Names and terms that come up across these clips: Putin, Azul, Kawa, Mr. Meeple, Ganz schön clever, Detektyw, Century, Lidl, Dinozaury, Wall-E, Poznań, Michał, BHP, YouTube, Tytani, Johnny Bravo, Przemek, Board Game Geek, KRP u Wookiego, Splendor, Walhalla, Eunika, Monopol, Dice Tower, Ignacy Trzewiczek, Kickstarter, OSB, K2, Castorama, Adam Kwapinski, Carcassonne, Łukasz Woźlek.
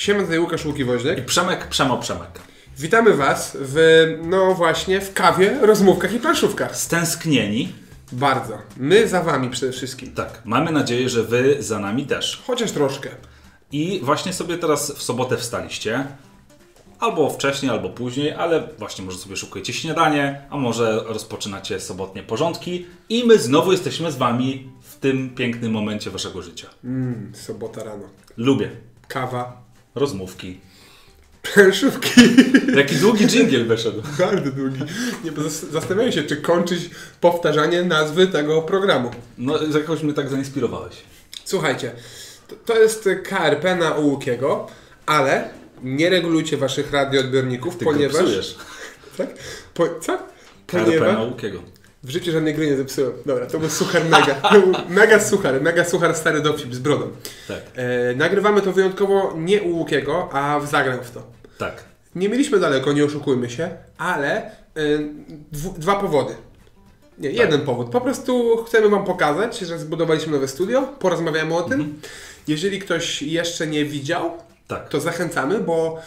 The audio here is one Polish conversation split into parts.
Siema, tutaj Łukasz Woźlek. I Przemek, Przemek. Witamy Was w, no właśnie, w kawie, rozmówkach i planszówkach. Stęsknieni. Bardzo. My za Wami przede wszystkim. Tak. Mamy nadzieję, że Wy za nami też. Chociaż troszkę. I właśnie sobie teraz w sobotę wstaliście. Albo wcześniej, albo później, ale właśnie może sobie szukujecie śniadanie, a może rozpoczynacie sobotnie porządki i my znowu jesteśmy z Wami w tym pięknym momencie Waszego życia. Sobota rano. Lubię. Kawa. Rozmówki. Planszówki. Jaki długi dżingiel wyszedł. Bardzo długi. Nie, bo zastanawiam się, czy kończyć powtarzanie nazwy tego programu. No, jakoś mnie tak zainspirowałeś. Słuchajcie, to jest KRP u Wookiego, ale nie regulujcie waszych radioodbiorników, ponieważ... Ty tak? Co? Ponieważ... KRP u Wookiego. W życiu żadnej gry nie zepsułem. Dobra, to był suchar mega. Mega suchar, stary dowcip z brodą. Tak. Nagrywamy to wyjątkowo nie u Łukiego, a w Zagram w to. Tak. Nie mieliśmy daleko, nie oszukujmy się, ale dwa powody. Nie, tak. Jeden powód. Po prostu chcemy Wam pokazać, że zbudowaliśmy nowe studio, porozmawiamy o tym. Jeżeli ktoś jeszcze nie widział, tak, to zachęcamy, bo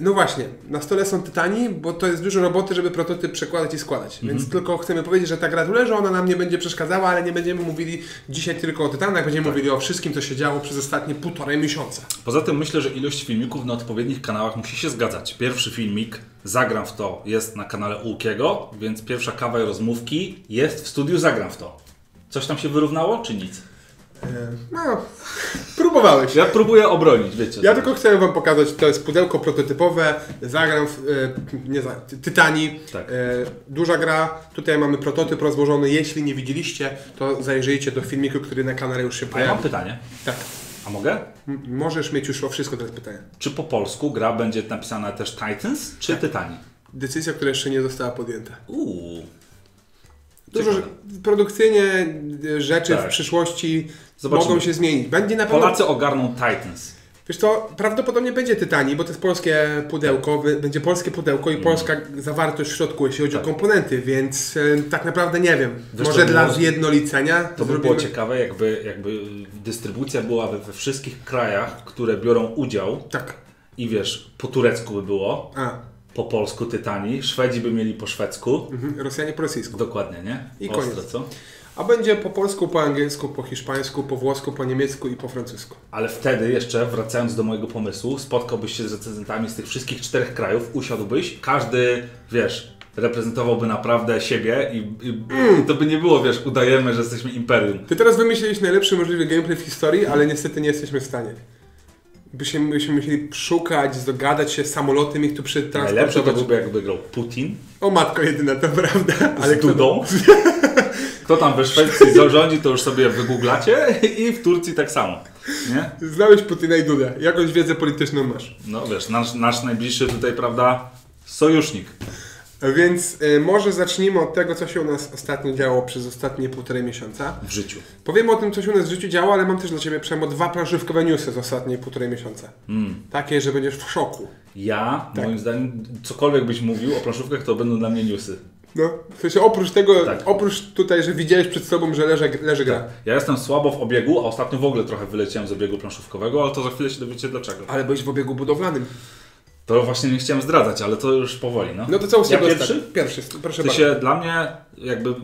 no właśnie, na stole są Tytani, bo to jest dużo roboty, żeby prototyp przekładać i składać. Więc tylko chcemy powiedzieć, że ta gra tu leży, ona nam nie będzie przeszkadzała, ale nie będziemy mówili dzisiaj tylko o Tytanach, będziemy mówili o wszystkim, co się działo przez ostatnie 1,5 miesiąca. Poza tym myślę, że ilość filmików na odpowiednich kanałach musi się zgadzać. Pierwszy filmik, Zagram w to, jest na kanale Łukiego, więc pierwsza kawa i rozmówki jest w studiu Zagram w to. Coś tam się wyrównało, czy nic? No, próbowałeś. Ja próbuję obronić, wiecie. Ja tylko chcę Wam pokazać, to jest pudełko prototypowe, Zagram w, Tytani, tak. Duża gra, tutaj mamy prototyp rozłożony, jeśli nie widzieliście, to zajrzyjcie do filmiku, który na kanale już się pojawił. A ja mam pytanie. Tak. A mogę? Możesz mieć już o wszystko teraz pytanie. Czy po polsku gra będzie napisana też Titans, czy tak. Tytani? Decyzja, która jeszcze nie została podjęta. Dużo produkcyjnie rzeczy tak. w przyszłości zobaczymy. Mogą się zmienić. Będzie na pewno... Polacy ogarną Titans. Wiesz co, prawdopodobnie będzie Tytani, bo to jest polskie pudełko, będzie polskie pudełko i polska zawartość w środku, jeśli chodzi o komponenty, więc tak naprawdę nie wiem. Wiesz, może dla zjednolicenia to by było ciekawe, jakby dystrybucja była we wszystkich krajach, które biorą udział. Tak. I wiesz, po turecku by było. Po polsku Tytani, Szwedzi by mieli po szwedzku, Rosjanie po rosyjsku. Dokładnie, nie? I ostro, koniec. Co? A będzie po polsku, po angielsku, po hiszpańsku, po włosku, po niemiecku i po francusku. Ale wtedy jeszcze, wracając do mojego pomysłu, spotkałbyś się z recenzentami z tych wszystkich 4 krajów, usiadłbyś, każdy, wiesz, reprezentowałby naprawdę siebie i to by nie było, wiesz, udajemy, że jesteśmy imperium. Ty teraz wymyśliłeś najlepszy możliwy gameplay w historii, ale niestety nie jesteśmy w stanie. Byśmy musieli szukać, dogadać się, samolotem ich tu przetransportować. Najlepsze to byłby, jakby grał Putin. O matko jedyna, to prawda. Ale z Dudą. Kto tam we Szwecji zarządzi, to już sobie wygooglacie i w Turcji tak samo. Nie? Znałeś Putina i Dudę. Jakąś wiedzę polityczną masz. No wiesz, nasz najbliższy tutaj, prawda, sojusznik. Więc może zacznijmy od tego, co się u nas ostatnio działo przez ostatnie 1,5 miesiąca. W życiu. Powiemy o tym, co się u nas w życiu działo, ale mam też dla Ciebie, Przemo, 2 planszówkowe newsy z ostatnie 1,5 miesiąca. Takie, że będziesz w szoku. Ja? Tak. Moim zdaniem, cokolwiek byś mówił o planszówkach, to będą dla mnie newsy. No, w sensie oprócz tego, tak. oprócz tutaj, że widziałeś przed sobą, że leży gra. Tak. Ja jestem słabo w obiegu, a ostatnio w ogóle trochę wyleciałem z obiegu planszówkowego, ale to za chwilę się dowiecie dlaczego. Ale byłeś w obiegu budowlanym. To właśnie nie chciałem zdradzać, ale to już powoli. No, no to co u Ciebie pierwszy? Pierwszy, proszę bardzo. Dla mnie jakby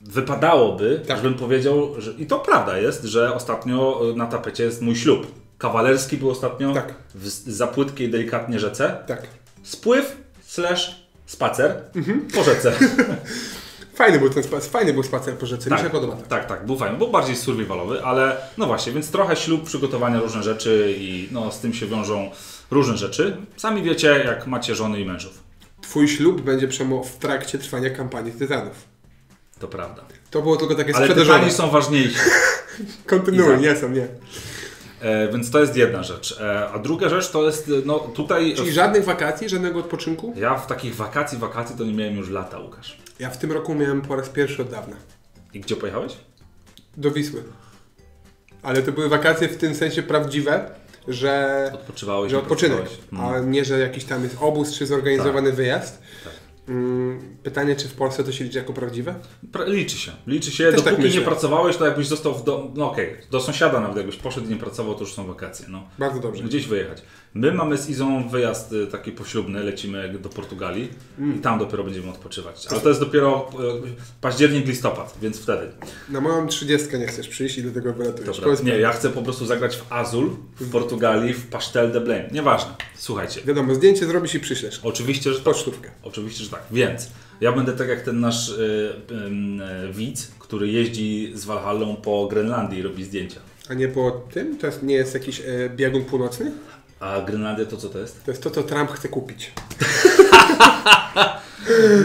wypadałoby, tak. żebym powiedział, że, i to prawda jest, że ostatnio na tapecie jest mój ślub. Kawalerski był ostatnio tak. w za płytkiej, delikatnie rzece. Tak. Spływ /spacer po rzece. Fajny był ten spacer, fajny był spacer po rzece, tak, mi się podoba. Tak, tak, był fajny, był bardziej survivalowy, ale no właśnie, więc trochę ślub, przygotowania różne rzeczy i no z tym się wiążą różne rzeczy. Sami wiecie, jak macie żony i mężów. Twój ślub będzie Przemo w trakcie trwania kampanii Tytanów. To prawda. To było tylko takie sprzedażowe. Ale Tytani są ważniejsi. Kontynuuj, nie są, nie. Więc to jest jedna rzecz. A druga rzecz to jest, no tutaj... Czyli żadnych wakacji, żadnego odpoczynku? Ja w takich wakacji to nie miałem już lata, Łukasz. Ja w tym roku miałem po raz pierwszy od dawna. I gdzie pojechałeś? Do Wisły. Ale to były wakacje w tym sensie prawdziwe, że odpoczynek, a nie, że jakiś tam jest obóz czy zorganizowany wyjazd. Tak. Pytanie, czy w Polsce to się liczy jako prawdziwe? Liczy się. Też dopóki tak nie pracowałeś, to jakbyś został w domu, no okej, do sąsiada nawet jakbyś poszedł i nie pracował, to już są wakacje. No. Bardzo dobrze. Gdzieś wyjechać. My mamy z Izą wyjazd taki poślubny, lecimy do Portugalii i tam dopiero będziemy odpoczywać. Ale to jest dopiero październik, listopad, więc wtedy. Na moją 30 nie chcesz przyjść i do tego wylatujesz. Dobra, nie, ja chcę po prostu zagrać w Azul, w Portugalii, w Pasztel de Blaine. Nieważne, słuchajcie. Wiadomo, zdjęcie zrobisz i przyślesz. Oczywiście, że tak. Pocztówkę. Oczywiście, że tak. Więc ja będę tak jak ten nasz widz, który jeździ z Walhallą po Grenlandii i robi zdjęcia. A nie po tym? To jest, nie jest jakiś biegun północny? A Grenlandia to co to jest? To jest to, co Trump chce kupić.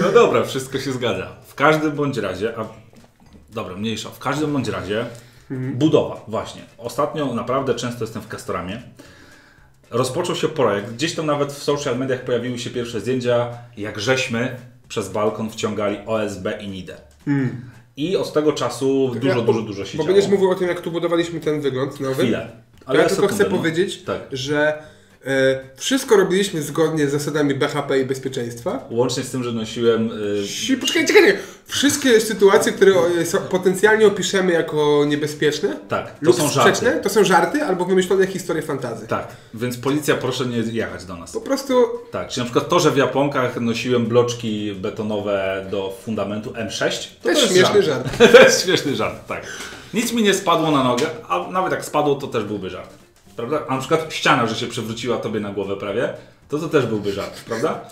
No dobra, wszystko się zgadza. W każdym bądź razie, a dobra, mniejsza, w każdym bądź razie budowa, właśnie. Ostatnio naprawdę często jestem w Castoramie. Rozpoczął się projekt, gdzieś tam nawet w social mediach pojawiły się pierwsze zdjęcia, jak żeśmy przez balkon wciągali OSB i Nidę. I od tego czasu tak dużo się dzieje. Bo będziesz mówił o tym, jak tu budowaliśmy ten wygląd nowy. Chwilę. Ale ja tylko chcę powiedzieć, tak, że wszystko robiliśmy zgodnie z zasadami BHP i bezpieczeństwa. Łącznie z tym, że nosiłem... Poczekaj. Wszystkie sytuacje, które potencjalnie opiszemy jako niebezpieczne, tak, to lub są sprzeczne, żarty. To są żarty albo wymyślone historie fantazy. Tak, więc policja proszę nie jechać do nas. Po prostu... Tak, czyli na przykład to, że w japonkach nosiłem bloczki betonowe do fundamentu M6, to też jest śmieszny żart. To jest śmieszny żart, tak. Nic mi nie spadło na nogę, a nawet jak spadło, to też byłby żart. Prawda? A na przykład ściana, że się przewróciła tobie na głowę prawie, to też byłby żart, prawda?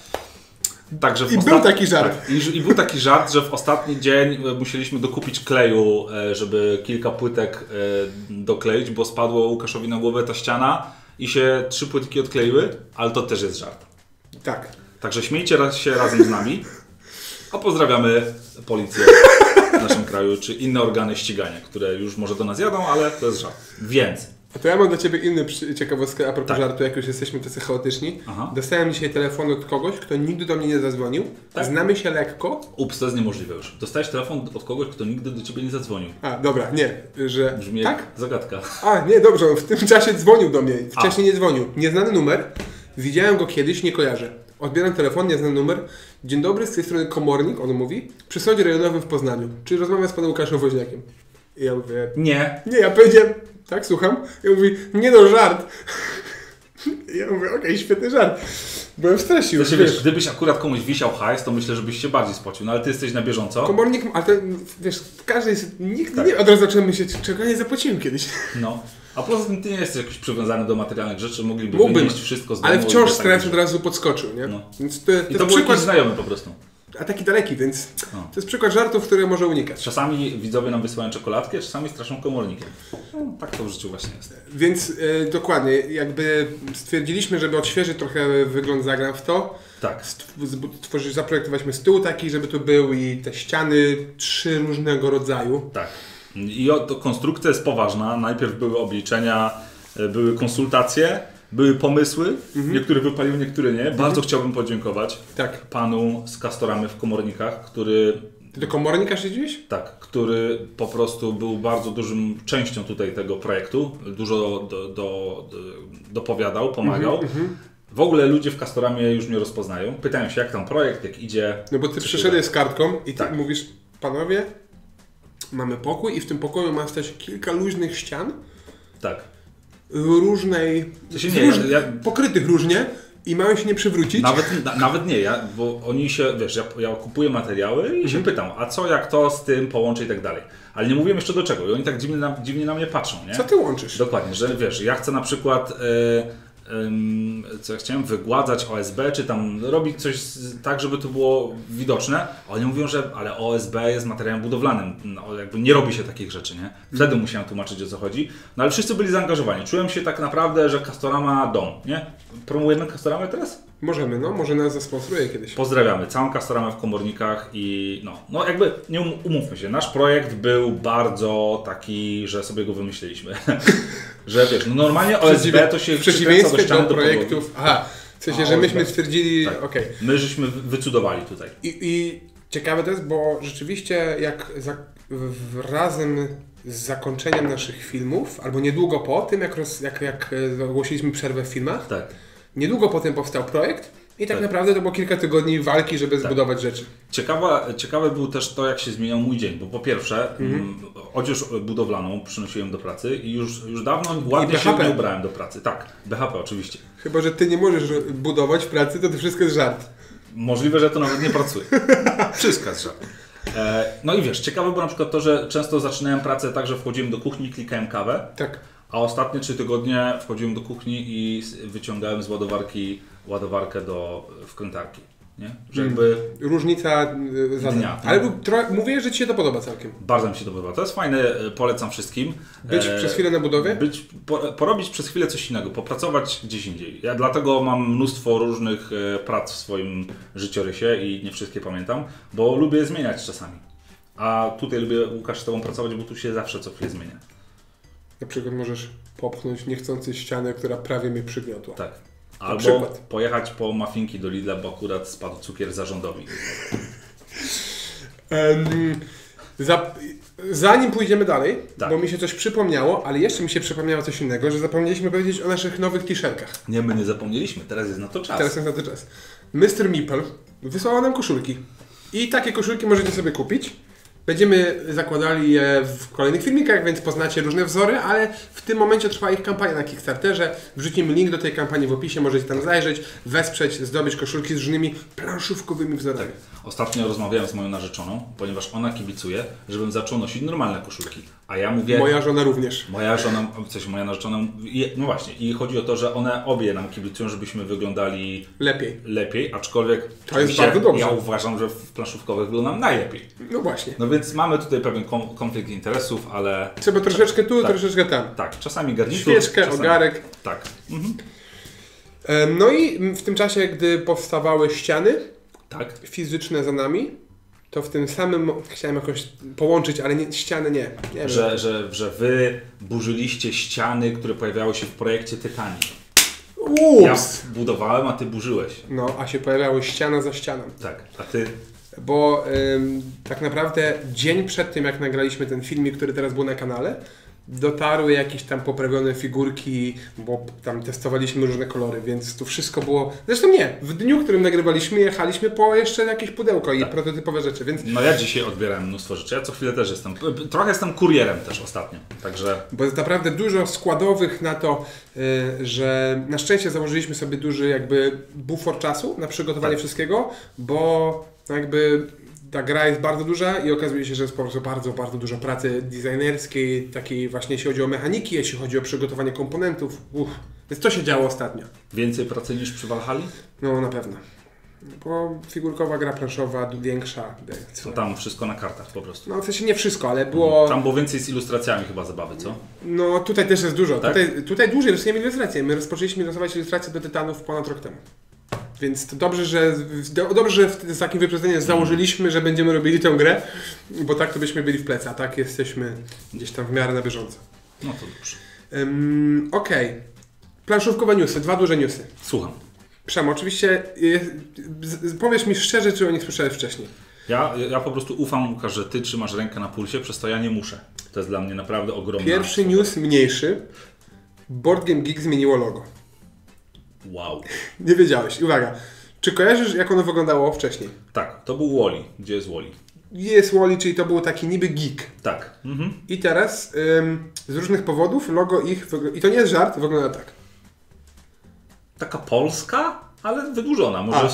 Także był taki żart. Tak, i był taki żart, że w ostatni dzień musieliśmy dokupić kleju, żeby kilka płytek dokleić, bo spadło Łukaszowi na głowę ta ściana i się 3 płytki odkleiły, ale to też jest żart. Tak. Także śmiejcie się razem z nami, a pozdrawiamy policję w naszym kraju, czy inne organy ścigania, które już może do nas jadą, ale to jest żart. Więc... A to ja mam dla Ciebie inny ciekawostkę a propos żartu, jak już jesteśmy tacy chaotyczni. Aha. Dostałem dzisiaj telefon od kogoś, kto nigdy do mnie nie zadzwonił. Tak? Znamy się lekko. Ups, to jest niemożliwe już. Dostałeś telefon od kogoś, kto nigdy do Ciebie nie zadzwonił. A, dobra, nie, że... Brzmi tak? Zagadka. A, nie, dobrze, on w tym czasie dzwonił do mnie. Wcześniej nie dzwonił. Nieznany numer. Widziałem go kiedyś, nie kojarzę. Odbieram telefon, nieznany numer. Dzień dobry, z tej strony komornik, on mówi. Przy sądzie rejonowym w Poznaniu. Czy rozmawiam z panem Łukaszem Woźlekiem? I ja mówię... Nie. Nie, ja powiedziałem... Tak, słucham? Ja mówię, nie no, żart. Ja mówię, okej, świetny żart. Byłem w stresie już, wiesz. Gdybyś akurat komuś wisiał hajs, to myślę, żebyś się bardziej spocił, no ale ty jesteś na bieżąco. Komornik, ale to, wiesz, każdy jest, nikt nie, od razu zacząłem myśleć, czego ja nie zapłaciłem kiedyś. No, a poza tym ty nie jesteś jakiś przywiązany do materialnych rzeczy, mógłbyś wynieść wszystko z domu. Ale wciąż stres od razu podskoczył, nie? No. Więc to był przykład... jakiś znajomy po prostu. A taki daleki, więc to jest przykład żartów, które może unikać. Czasami widzowie nam wysyłają czekoladkę, czasami straszą komornikiem. No, tak to w życiu właśnie jest. Więc dokładnie, jakby stwierdziliśmy, żeby odświeżyć trochę wygląd Zagram w to. Tak. Zaprojektowaliśmy stół taki, żeby tu był i te ściany, 3 różnego rodzaju. Tak. I to konstrukcja jest poważna. Najpierw były obliczenia, były konsultacje. Były pomysły, niektóre wypaliły, niektóre nie. Bardzo chciałbym podziękować panu z Castoramy w Komornikach, który... Ty do Komornika siedzisz? Tak, który po prostu był bardzo dużą częścią tutaj tego projektu. Dużo dopowiadał, pomagał. W ogóle ludzie w Castoramie już mnie rozpoznają. Pytają się, jak tam projekt, jak idzie. No bo ty przyszedłeś z kartką i ty mówisz, panowie, mamy pokój i w tym pokoju ma stać kilka luźnych ścian. Tak. Pokrytych różnie i mają się nie przywrócić. Nawet nie, bo oni się, wiesz, ja kupuję materiały i się pytam, a co, jak to z tym połączy i tak dalej. Ale nie mówiłem jeszcze do czego i oni tak dziwnie na mnie patrzą, nie? Co ty łączysz? Dokładnie, że wiesz, ja chcę na przykład, co ja chciałem, wygładzać OSB, czy tam robić coś tak, żeby to było widoczne. A oni mówią, że ale OSB jest materiałem budowlanym, no, jakby nie robi się takich rzeczy, nie? Wtedy musiałem tłumaczyć, o co chodzi. No ale wszyscy byli zaangażowani. Czułem się tak naprawdę, że Castorama ma dom, nie? Promujemy Castoramę teraz? Możemy, no. Może nas zasponsoruje kiedyś. Pozdrawiamy całą Castoramę w Komornikach i no jakby, nie umówmy się, nasz projekt był bardzo taki, że sobie go wymyśliliśmy. Że wiesz, no normalnie OSB to się przykręca do ściany do projektów. Aha, w sensie, że myśmy stwierdzili, okej. My żeśmy wycudowali tutaj. I ciekawe to jest, bo rzeczywiście jak razem z zakończeniem naszych filmów, albo niedługo po tym, jak ogłosiliśmy przerwę w filmach, niedługo potem powstał projekt I tak naprawdę to było kilka tygodni walki, żeby zbudować rzeczy. Ciekawe był też to, jak się zmieniał mój dzień, bo po pierwsze odzież budowlaną przynosiłem do pracy i już dawno ładnie się nie ubrałem do pracy. Tak, BHP oczywiście. Chyba że ty nie możesz budować w pracy, to wszystko jest żart. Możliwe, że to nawet nie pracuje. Wszystko jest żart. No i wiesz, ciekawe było na przykład to, że często zaczynałem pracę tak, że wchodziłem do kuchni, klikałem kawę. Tak. A ostatnie 3 tygodnie wchodziłem do kuchni i wyciągałem z ładowarki ładowarkę do wkrętarki. Nie? Że jakby różnica dnia. Ale mówię, że ci się to podoba całkiem. Bardzo mi się to podoba. To jest fajne, polecam wszystkim. Być przez chwilę na budowie? Porobić przez chwilę coś innego, popracować gdzieś indziej. Ja dlatego mam mnóstwo różnych prac w swoim życiorysie i nie wszystkie pamiętam, bo lubię zmieniać czasami. A tutaj lubię, Łukasz, z tobą pracować, bo tu się zawsze co chwilę zmienia. Na przykład możesz popchnąć niechcący ścianę, która prawie mnie przygniotła. Tak. Albo pojechać po muffinki do Lidla, bo akurat spadł cukier zarządowi. Zanim pójdziemy dalej, tak, bo mi się coś przypomniało, ale jeszcze mi się przypomniało coś innego, że zapomnieliśmy powiedzieć o naszych nowych t-shirtach. Nie, my nie zapomnieliśmy, teraz jest na to czas. Teraz jest na to czas. Mr. Meeple wysłał nam koszulki. I takie koszulki możecie sobie kupić. Będziemy zakładali je w kolejnych filmikach, więc poznacie różne wzory, ale w tym momencie trwa ich kampania na Kickstarterze. Wrzucimy link do tej kampanii w opisie, możecie tam zajrzeć, wesprzeć, zdobyć koszulki z różnymi planszówkowymi wzorami. Tak. Ostatnio rozmawiałem z moją narzeczoną, ponieważ ona kibicuje, żebym zaczął nosić normalne koszulki, a ja mówię... Moja żona również. Moja narzeczona... No właśnie, i chodzi o to, że one obie nam kibicują, żebyśmy wyglądali... Lepiej, aczkolwiek... To jest bardzo dobrze. Ja uważam, że w planszówkowych wyglądam najlepiej. No właśnie. No więc mamy tutaj pewien konflikt interesów, ale... Trzeba troszeczkę tu, tak, troszeczkę tam. Tak, czasami garnitur. Świeczkę, czasami... ogarek. Tak. Mhm. No i w tym czasie, gdy powstawały ściany, tak, fizyczne za nami, to w tym samym... Chciałem jakoś połączyć, ale nie, ściany nie. Nie że wy burzyliście ściany, które pojawiały się w projekcie Tytani. Ja budowałem, a ty burzyłeś. No, a się pojawiały ściana za ścianą. Tak, a ty... Bo tak naprawdę dzień przed tym, jak nagraliśmy ten filmik, który teraz był na kanale, dotarły jakieś tam poprawione figurki, bo tam testowaliśmy różne kolory, więc tu wszystko było... Zresztą nie, w dniu, którym nagrywaliśmy, jechaliśmy po jeszcze jakieś pudełko i prototypowe rzeczy, więc... No ja dzisiaj odbierałem mnóstwo rzeczy, ja co chwilę też jestem... Trochę jestem kurierem też ostatnio, także... Bo jest naprawdę dużo składowych na to, że na szczęście założyliśmy sobie duży jakby bufor czasu na przygotowanie wszystkiego, bo... Jakby ta gra jest bardzo duża i okazuje się, że jest po prostu bardzo, bardzo dużo pracy designerskiej, takiej właśnie jeśli chodzi o mechaniki, jeśli chodzi o przygotowanie komponentów. Więc to się działo ostatnio. Więcej pracy niż przy Walhalli? No na pewno. Bo figurkowa gra planszowa, większa. To tam wszystko na kartach po prostu. No w sensie nie wszystko, ale było... Tam było więcej z ilustracjami chyba zabawy, co? No tutaj też jest dużo. Tak? Tutaj dłużej rysujemy ilustracje. My rozpoczęliśmy rysować ilustracje do Tytanów ponad rok temu. Więc to dobrze, że z takim wyprzedzeniem założyliśmy, że będziemy robili tę grę, bo tak to byśmy byli w plecy, a tak jesteśmy gdzieś tam w miarę na bieżąco. No to dobrze. Okej. Planszówkowe newsy, 2 duże newsy. Słucham. Przemo, oczywiście powiesz mi szczerze, czy o nich słyszałeś wcześniej. Ja po prostu ufam, Łukasz, że ty trzymasz rękę na pulsie, przez to ja nie muszę. To jest dla mnie naprawdę ogromna... Pierwszy news mniejszy. Board Game Geek zmieniło logo. Wow. Nie wiedziałeś. Uwaga. Czy kojarzysz, jak ono wyglądało wcześniej? Tak. To był Wall-E. Gdzie jest Wall-E? Jest Wall-E, czyli to był taki niby geek. Tak. Mhm. I teraz z różnych powodów logo ich... I to nie jest żart, wygląda tak. Taka polska, ale wydłużona. Może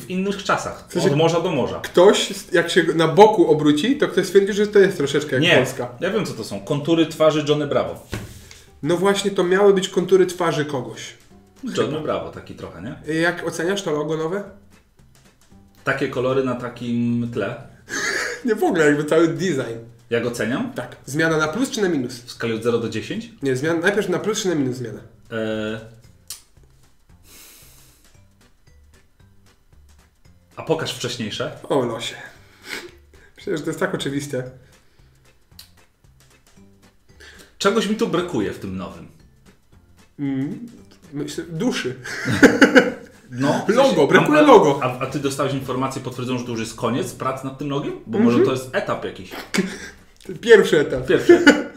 w innych czasach. W sensie, od morza do morza. Ktoś, jak się na boku obróci, to ktoś stwierdzi, że to jest troszeczkę jak polska. Ja wiem, co to są. Kontury twarzy Johnny Bravo. No właśnie, to miały być kontury twarzy kogoś. Johnny Bravo, taki trochę, nie? Jak oceniasz to logo nowe? Takie kolory na takim tle? Nie, w ogóle, jakby cały design. Jak oceniam? Tak. Zmiana na plus czy na minus? W skali od 0 do 10? Nie, zmiana, najpierw na plus czy na minus zmiana? A pokaż wcześniejsze. O losie. Przecież to jest tak oczywiste. Czegoś mi tu brakuje w tym nowym. Myślę, duszy. No, logo, brakuje logo. A ty dostałeś informację potwierdzoną, że to już jest koniec prac nad tym logiem? Bo może to jest etap jakiś. Pierwszy etap.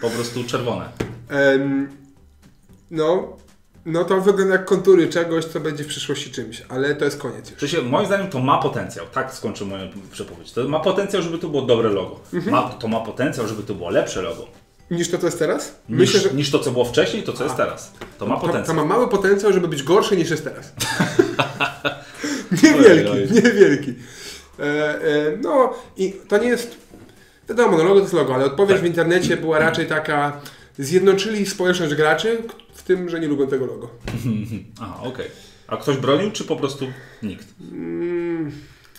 Po prostu czerwone. No, No to wygląda jak kontury czegoś, co będzie w przyszłości czymś, ale to jest koniec już. Moim zdaniem to ma potencjał, tak skończy moją przepowiedź. To ma potencjał, żeby to było dobre logo. To ma potencjał, żeby to było lepsze logo. Niż to, co jest teraz? Myślę, że... Niż to, co było wcześniej, to, co jest teraz. To ma potencjał. To ma mały potencjał, żeby być gorszy niż jest teraz. niewielki. No i to nie jest... Wiadomo, no logo to jest logo, ale odpowiedź w internecie była raczej taka... Zjednoczyli społeczność graczy w tym, że nie lubią tego logo. Aha, okej. Okay. A ktoś bronił, czy po prostu nikt?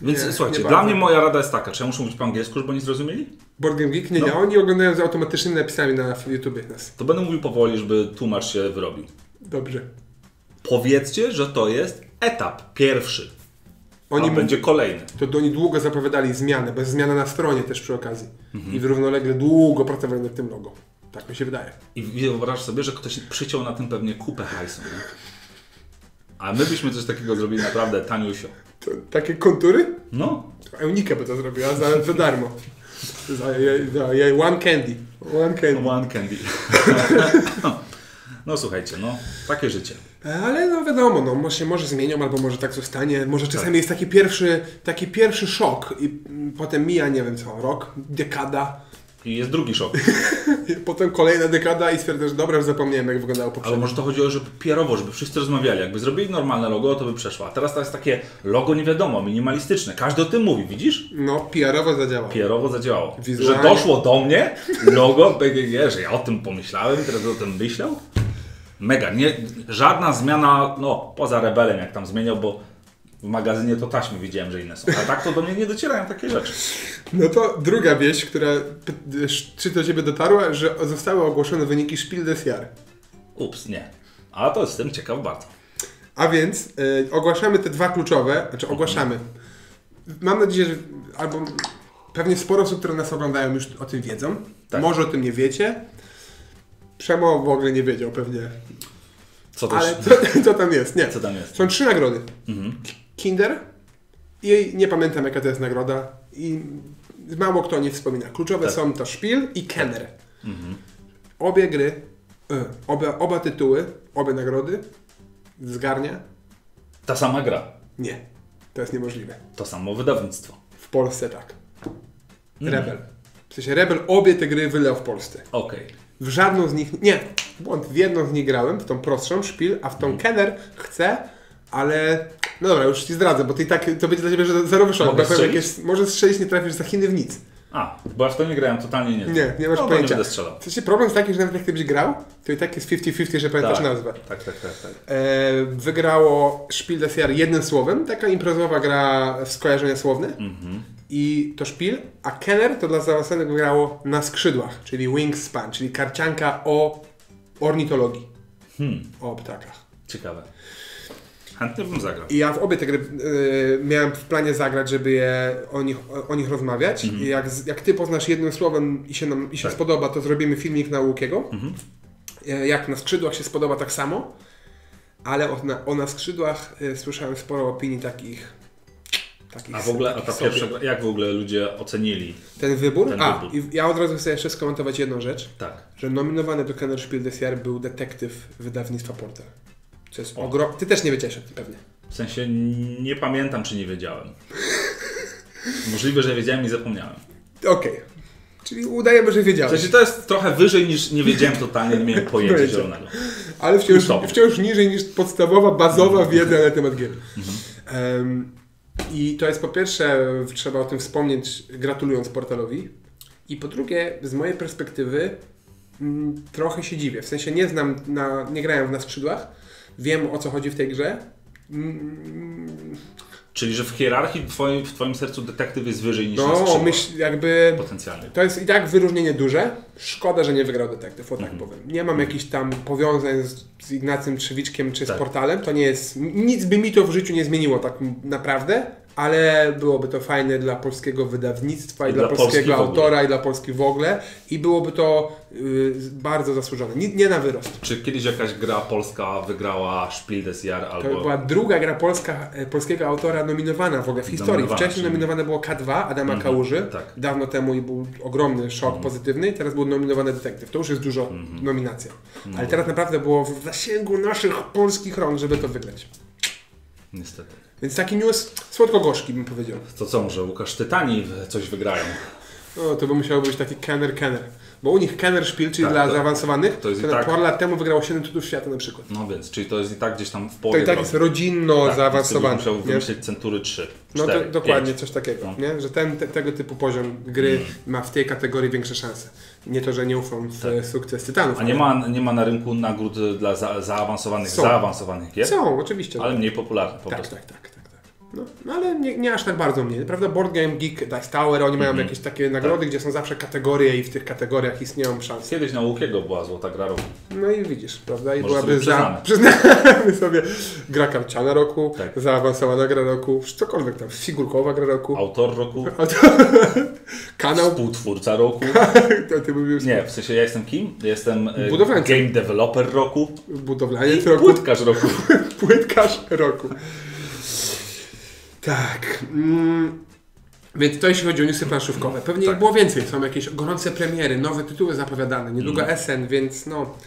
Więc nie, słuchajcie, nie dla mnie moja rada jest taka, czy ja muszę mówić po angielsku, żeby oni zrozumieli? Board Game Geek? Nie, oni oglądają z automatycznymi napisami na YouTubie nas. To będę mówił powoli, żeby tłumacz się wyrobił. Dobrze. Powiedzcie, że to jest etap pierwszy. Oni będzie kolejny. To oni długo zapowiadali zmianę, bo jest zmiana na stronie też przy okazji. I równolegle długo pracowali nad tym logo. Tak mi się wydaje. I wyobraź sobie, że ktoś przyciął na tym pewnie kupę hajsu. Nie? A my byśmy coś takiego zrobili naprawdę taniusio. To, takie kontury? No. Eunika by to zrobiła za darmo. One candy. No słuchajcie, no takie życie. Ale no wiadomo, no, może zmienią, albo może tak zostanie. Może czasami jest taki pierwszy szok i potem mija, nie wiem co, rok, dekada. I jest drugi szok. Potem kolejna dekada i stwierdzasz, że dobra, zapomniałem, jak wyglądało poprzednio. Ale może to chodziło, że PR-owo, żeby wszyscy rozmawiali. Jakby zrobili normalne logo, to by przeszło. A teraz to jest takie logo nie wiadomo, minimalistyczne. Każdy o tym mówi, widzisz? No, PR-owo zadziałało. PR-owo zadziałało. Wizualnie. Że doszło do mnie logo BGG, że ja o tym pomyślałem, teraz o tym myślał. Mega. Żadna zmiana, no, poza Rebelem, jak tam zmieniał, bo w magazynie to taśmy widziałem, że inne są. A tak to do mnie nie docierają takie rzeczy. No to druga wieść, która czy do ciebie dotarła, że zostały ogłoszone wyniki Spiel des Jahres. Ups, nie. A to jestem ciekaw bardzo. A więc ogłaszamy te dwa kluczowe, znaczy ogłaszamy. Mam nadzieję, że albo pewnie sporo osób, które nas oglądają, już o tym wiedzą. Tak. Może o tym nie wiecie. Przemo w ogóle nie wiedział pewnie. Co też? Ale co tam jest? Nie. Co tam jest? Są trzy nagrody. Kinder i nie pamiętam, jaka to jest nagroda i mało kto o niej wspomina. Kluczowe są to Spiel i Kenner. Obie gry, oba tytuły, obie nagrody zgarnia. Ta sama gra? Nie. To jest niemożliwe. To samo wydawnictwo. W Polsce tak. Rebel. W sensie Rebel obie te gry wylał w Polsce. Okej. W żadną z nich, nie, błąd, w jedną z nich grałem, w tą prostszą Spiel, a w tą Kenner chcę, ale... No dobra, już ci zdradzę, bo ty i tak to będzie dla ciebie zerowy szok. Może strzelić, nie trafisz za Chiny w nic. A, bo ja w to nie grałem, totalnie nie. Nie masz pojęcia. W sensie problem jest taki, że nawet jak ty byś grał, to i tak jest 50-50, że pamiętasz nazwę. Tak. Wygrało Spiel des Jahres jednym słowem, taka imprezowa gra w skojarzenia słowne. I to Spiel, a Kenner to dla zaawansowanych wygrało Na skrzydłach, czyli Wingspan, czyli karcianka o ornitologii. O ptakach. Ciekawe. Chętnie bym zagrał. I ja w obie te gry miałem w planie zagrać, żeby o nich rozmawiać. I jak ty poznasz jednym słowem i się spodoba, to zrobimy filmik na Łukiego. Jak Na skrzydłach się spodoba, tak samo. Ale o Na skrzydłach słyszałem sporo opinii takich. A w ogóle, ta pierwsza, jak w ogóle ludzie ocenili ten wybór? I ja od razu chcę jeszcze skomentować jedną rzecz. Że nominowany do Kenner Spiel des Jahres był Detektyw wydawnictwa Portal. To jest Ty też nie wiedziałeś o tym pewnie. W sensie nie pamiętam, czy nie wiedziałem. Możliwe, że wiedziałem i zapomniałem. Okej. Czyli udajemy, że wiedziałem. W sensie to jest trochę wyżej niż nie wiedziałem totalnie, nie miałem pojęcia zielonego. Ale wciąż niżej niż podstawowa, bazowa wiedza na temat gier. I to jest po pierwsze, trzeba o tym wspomnieć, gratulując Portalowi. I po drugie, z mojej perspektywy trochę się dziwię. W sensie nie znam, nie grałem w Na skrzydłach. Wiem, o co chodzi w tej grze. Czyli, że w hierarchii w twoim sercu Detektyw jest wyżej niż Na skrzydłach. Myśl, jakby potencjalnie. To jest i tak wyróżnienie duże. Szkoda, że nie wygrał Detektyw, o tak powiem. Nie mam jakichś tam powiązań z Ignacym Trzewiczkiem czy z Portalem. To nie jest... Nic by mi to w życiu nie zmieniło tak naprawdę, ale byłoby to fajne dla polskiego wydawnictwa i dla polskiego autora i dla Polski w ogóle i byłoby to bardzo zasłużone, nie na wyrost. Czy kiedyś jakaś gra polska wygrała Spiel des Jahres albo... To była druga gra polska, polskiego autora nominowana w ogóle w historii. Wcześniej nominowane było K2 Adama Kałuży, tak. Dawno temu i był ogromny szok pozytywny, teraz był nominowany Detektyw, to już jest dużo nominacja, ale teraz naprawdę było w zasięgu naszych polskich rąk, żeby to wygrać. Niestety. Więc taki news słodko-gorzki bym powiedział. To co, może Łukasz Tytani coś wygrają? No to by musiało być taki kenner. Bo u nich kenner szpil, czyli tak, dla zaawansowanych, to jest i tak... parę lat temu wygrało 7 tytułów świata na przykład. No więc, czyli to jest i tak gdzieś tam w połowie. To i tak jest rodzinno tak, zaawansowane. Musiał wymyślić century 3, 4, no to dokładnie 5. Coś takiego, no. Nie? Że tego typu poziom gry ma w tej kategorii większe szanse. Nie to, że nie ufam w sukces Tytanów. A nie ma na rynku nagród dla zaawansowanych, gier? Są, oczywiście. Ale mniej popularne po prostu. Tak. No ale nie aż tak bardzo mniej, prawda? Board Game Geek, Dice Tower, oni mają jakieś takie nagrody, gdzie są zawsze kategorie i w tych kategoriach istnieją szanse. Kiedyś na Łukiego była złota gra roku. No i widzisz, prawda? I może byłaby przyznamy sobie gra karciana roku, zaawansowana gra roku, cokolwiek tam, figurkowa gra roku. Autor roku. Kanał. Współtwórca roku. Ty mówisz, nie, w sensie ja jestem kim? Jestem Game Developer roku. Budowlaniec roku. Płytkarz roku. Płytkarz roku. Tak, więc to jeśli chodzi o newsy planszówkowe. Pewnie ich było więcej, są jakieś gorące premiery, nowe tytuły zapowiadane, niedługo SN, więc no...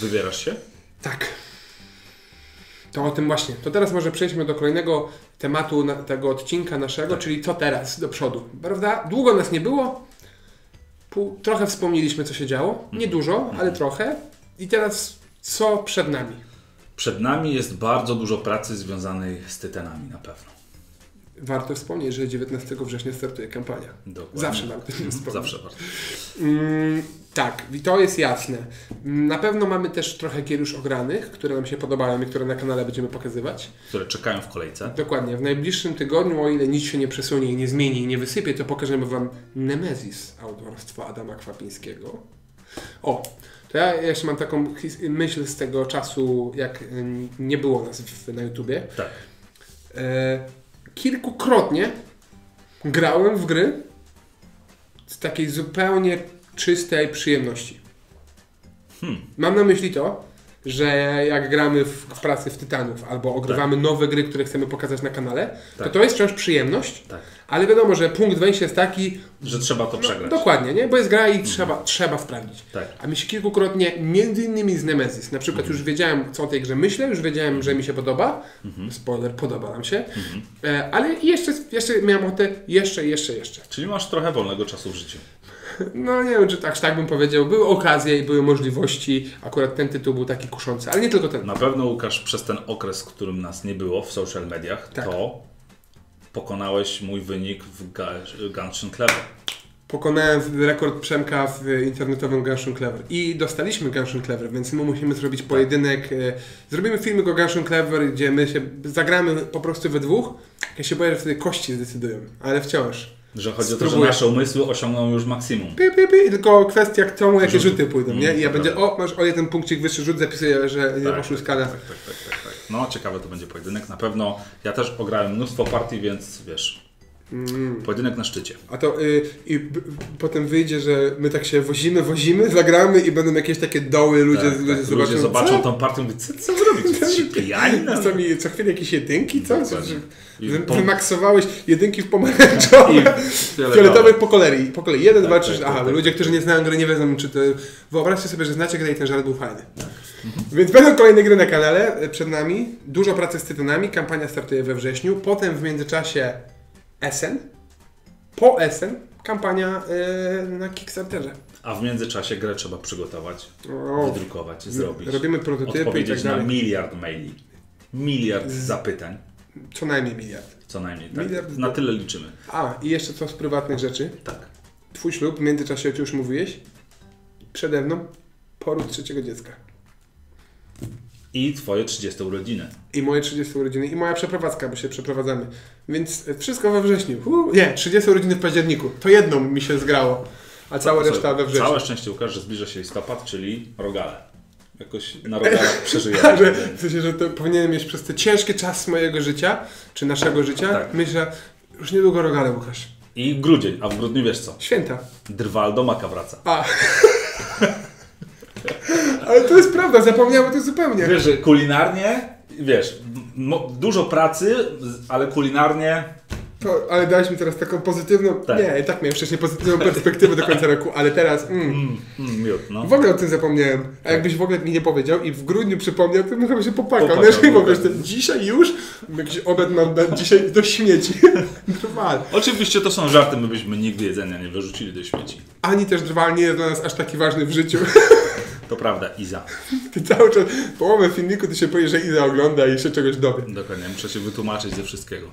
Wybierasz się? Tak. To o tym właśnie. To teraz może przejdźmy do kolejnego tematu tego odcinka naszego, czyli co teraz, do przodu. Prawda? Długo nas nie było, trochę wspomnieliśmy co się działo, niedużo, ale trochę. I teraz co przed nami? Przed nami jest bardzo dużo pracy związanej z Tytanami na pewno. Warto wspomnieć, że 19 września startuje kampania. Dokładnie. Zawsze warto wspomnieć. Zawsze warto. Tak, i to jest jasne. Na pewno mamy też trochę gier już ogranych, które nam się podobają i które na kanale będziemy pokazywać. Które czekają w kolejce. Dokładnie. W najbliższym tygodniu, o ile nic się nie przesunie i nie zmieni i nie wysypie, to pokażemy Wam Nemesis autorstwa Adama Kwapińskiego. O, to ja jeszcze mam taką myśl z tego czasu, jak nie było nas na YouTubie. Tak. Kilkukrotnie grałem w gry z takiej zupełnie czystej przyjemności. Mam na myśli to, że jak gramy w pracy w Tytanów albo ogrywamy nowe gry, które chcemy pokazać na kanale, to jest wciąż przyjemność, ale wiadomo, że punkt wejścia jest taki, że trzeba to przegrać. Dokładnie, nie? Bo jest gra i trzeba sprawdzić. A mi się kilkukrotnie, między innymi z Nemesis, na przykład już wiedziałem, co o tej grze myślę, już wiedziałem, że mi się podoba, spoiler, podoba nam się, ale jeszcze miałem ochotę, jeszcze. Czyli masz trochę wolnego czasu w życiu. No nie wiem, czy tak bym powiedział. Były okazje i były możliwości. Akurat ten tytuł był taki kuszący, ale nie tylko ten. Na pewno, Łukasz, przez ten okres, w którym nas nie było w social mediach, to pokonałeś mój wynik w Ganz schön clever. Pokonałem rekord Przemka w internetowym Ganz schön clever. I dostaliśmy Ganz schön clever, więc my musimy zrobić pojedynek. Zrobimy filmik o Ganz schön clever, gdzie my się zagramy po prostu we dwóch. Ja się boję, że wtedy kości zdecydują, ale wciąż. Że chodzi o to, że nasze umysły osiągną już maksimum. Tylko kwestia, czemu jakie rzuty pójdą, nie? I ja będę, masz o jeden punkcik wyższy rzut, zapisuję, że poszły skala. Tak. No, ciekawe to będzie pojedynek, na pewno. Ja też ograłem mnóstwo partii, więc wiesz, pojedynek na szczycie. A to potem wyjdzie, że my tak się wozimy, zagramy i będą jakieś takie doły, ludzie zobaczą tą partię i mówią, co zrobić? Co chwilę jakieś jedynki, co? Wymaksowałeś jedynki w pomarańczowych, fioletowych po kolei. Jeden, dwa, trzy. Ludzie, którzy nie znają gry, nie wiedzą, czy to... Wyobraźcie sobie, że znacie grę i ten żart był fajny. Więc będą kolejne gry na kanale przed nami. Dużo pracy z Tytanami. Kampania startuje we wrześniu. Potem w międzyczasie SN. Po SN kampania na Kickstarterze. A w międzyczasie grę trzeba przygotować, wydrukować, zrobić. Robimy prototypy i tak dalej. Na miliard maili. Miliard zapytań. Co najmniej miliard. Co najmniej, tak. Miliard na tyle liczymy. A, i jeszcze co z prywatnych rzeczy. Tak. Twój ślub, w międzyczasie, jak już mówiłeś, przede mną poród trzeciego dziecka. I twoje 30 urodziny. I moje 30 urodziny. I moja przeprowadzka, bo się przeprowadzamy. Więc wszystko we wrześniu. Nie, 30 urodziny w październiku. To jedną mi się zgrało. A cała reszta we wrześniu. Całe szczęście, Łukasz, że zbliża się listopad, czyli rogale. Jakoś na rogalach przeżyję. W sensie, że to powinienem mieć przez te ciężkie czas mojego życia, czy naszego życia, myślę, Już niedługo rogale, Łukasz. I grudzień, a w grudniu wiesz co? Święta. Drwal do Maka wraca. A. Ale to jest prawda, zapomniałem o tym zupełnie. Wiesz, kulinarnie, wiesz, dużo pracy, ale kulinarnie... To, ale dałeś mi teraz taką pozytywną... Tak. Nie, i tak miałem wcześniej pozytywną perspektywę do końca roku, ale teraz... miód, no. W ogóle o tym zapomniałem. A jakbyś w ogóle mi nie powiedział i w grudniu przypomniał, to bym chyba się popakał. Dzisiaj już jakiś obiad mam dzisiaj do śmieci. Drwal. Oczywiście to są żarty, my byśmy nigdy jedzenia nie wyrzucili do śmieci. Ani też drwal nie jest dla nas aż taki ważny w życiu. To prawda, Iza. Ty cały czas, połowę filmiku ty się powiesz, że Iza ogląda i się czegoś dowie. Dokładnie, muszę się wytłumaczyć ze wszystkiego.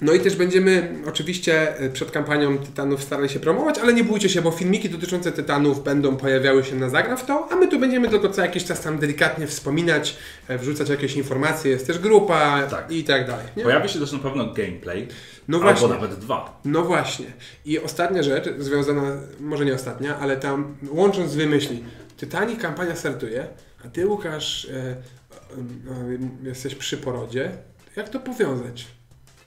No i też będziemy oczywiście przed kampanią Tytanów starali się promować, ale nie bójcie się, bo filmiki dotyczące Tytanów będą pojawiały się na Zagram w to, a my tu będziemy tylko co jakiś czas tam delikatnie wspominać, wrzucać jakieś informacje, jest też grupa tak. I tak dalej. Nie? Pojawi się też na pewno gameplay, no albo właśnie, nawet dwa. No właśnie. I ostatnia rzecz związana, może nie ostatnia, ale tam łącząc z Wymyśli, Tytani kampania startuje, a ty Łukasz jesteś przy porodzie, jak to powiązać?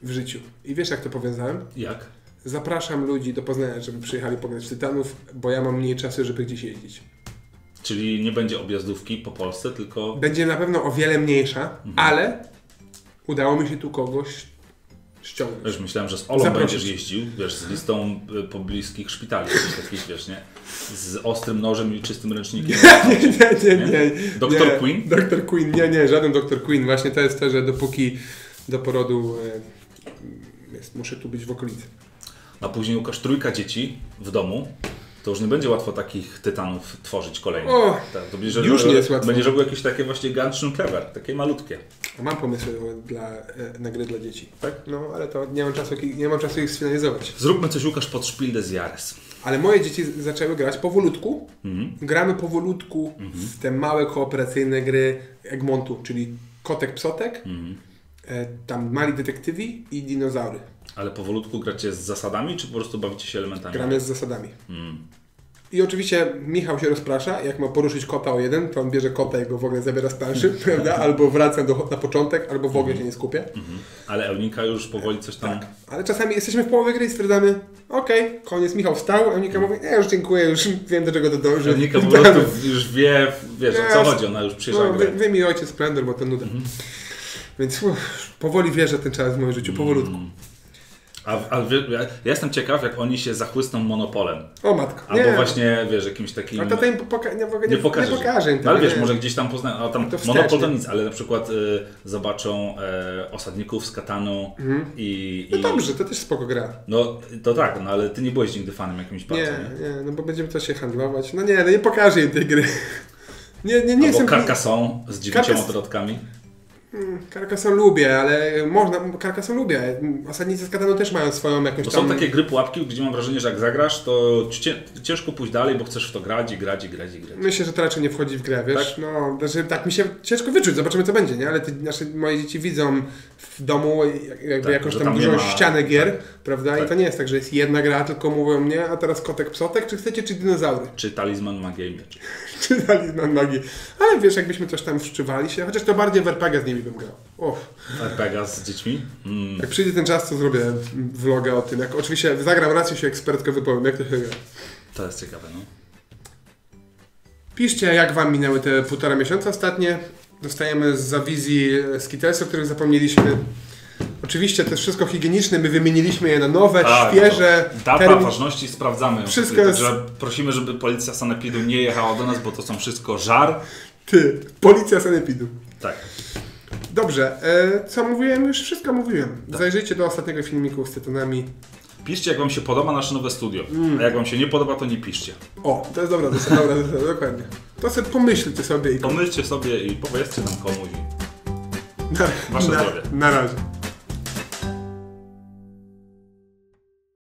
W życiu. I wiesz jak to powiązałem? Jak? Zapraszam ludzi do Poznania, żeby przyjechali pognać Tytanów, bo ja mam mniej czasu, żeby gdzieś jeździć. Czyli nie będzie objazdówki po Polsce, tylko... Będzie na pewno o wiele mniejsza, ale udało mi się tu kogoś ściągnąć. Wiesz, myślałem, że z Olą będziesz jeździł, wiesz, z listą pobliskich szpitali, takich, wiesz, nie? Z ostrym nożem i czystym ręcznikiem. Nie. Doktor nie. Queen? Doktor Queen, nie, żaden Doktor Queen. Właśnie to jest to, że dopóki do porodu... muszę tu być w okolicy. A później Łukasz, trójka dzieci w domu, to już nie będzie łatwo takich Tytanów tworzyć kolejnych. O, tak, to będzie, już nie jest łatwo. Będzie robił jakieś takie właśnie Ganz schön clever, takie malutkie. A mam pomysły na gry dla dzieci. Tak? No, ale to nie mam czasu ich sfinalizować. Zróbmy coś, Łukasz, pod Spiel des Jahres. Ale moje dzieci zaczęły grać powolutku. Gramy powolutku w te małe kooperacyjne gry Egmontu, czyli Kotek Psotek. Tam Mali Detektywi i Dinozaury. Ale powolutku gracie z zasadami, czy po prostu bawicie się elementami? Gramy z zasadami. I oczywiście Michał się rozprasza, jak ma poruszyć kota o jeden, to on bierze kota i go w ogóle zabiera z planszy, prawda? Albo wraca na początek, albo w ogóle się nie skupia. Ale Eunika już powoli coś tam... Tak. Ale czasami jesteśmy w połowie gry i stwierdzamy, okej, koniec, Michał wstał, Eunika mówi, nie, już dziękuję, już wiem do czego to dąży. Eunika po prostu już wie, wiesz, o co chodzi, ona już przyjeżdża grę. Wy mi ojciec splendor, bo to nuda. Więc powoli wierzę ten czas w moim życiu, powolutku. Ja jestem ciekaw, jak oni się zachłysną monopolem. O matko. Albo nie. Właśnie, wiesz, jakimś takim... A to im nie pokażę im tego. Ale wiesz, nie. Może gdzieś tam poznają, a tam monopol to nic, ale na przykład zobaczą Osadników z Kataną i... No dobrze, to też spoko gra. No to tak, no ale ty nie byłeś nigdy fanem jakimś bardzo, nie? No bo będziemy to się handlować. No nie pokażę im tej gry. Nie albo Carcassonne z 9 odrodkami. Carcassonne lubię, ale można. Carcassonne lubię. Osadnicy z Kataną też mają swoją jakąś. To są takie gry pułapki, gdzie mam wrażenie, że jak zagrasz, to ciężko pójść dalej, bo chcesz w to grać. Myślę, że to raczej nie wchodzi w grę, wiesz? Tak? No, znaczy, tak mi się ciężko wyczuć, zobaczymy co będzie, nie? Ale moje dzieci widzą w domu jakby tak, jakąś tam dużą ścianę gier, tak, prawda? Tak. I to nie jest tak, że jest jedna gra, tylko mówią mnie, a teraz Kotek Psotek, czy chcecie, czy Dinozaury? Czy Talizman Magii. Czy Talizman Magii. Ale wiesz, jakbyśmy coś tam wszczywali się, chociaż to bardziej w RPG z nimi bym grał. RPG z dziećmi? Jak przyjdzie ten czas, to zrobię vloga o tym. Jak oczywiście zagram rację, się ekspertko wypowiem, jak to się gra. To jest ciekawe, no. Piszcie, jak wam minęły te 1,5 miesiąca ostatnie. Dostajemy z wizji skittlesy, o których zapomnieliśmy. Oczywiście to jest wszystko higieniczne, my wymieniliśmy je na nowe, świeże. Data ważności sprawdzamy. Wszystko jest... Także prosimy, żeby policja sanepidu nie jechała do nas, bo to są wszystko żar. Ty, policja sanepidu. Tak. Dobrze, co mówiłem? Już wszystko mówiłem. Tak. Zajrzyjcie do ostatniego filmiku z Tytanami. Piszcie, jak wam się podoba nasze nowe studio, a jak wam się nie podoba, to nie piszcie. O, to jest dobra, to jest dokładnie. To sobie pomyślcie sobie i powiedzcie nam komuś. Wasze zdrowie. Na razie.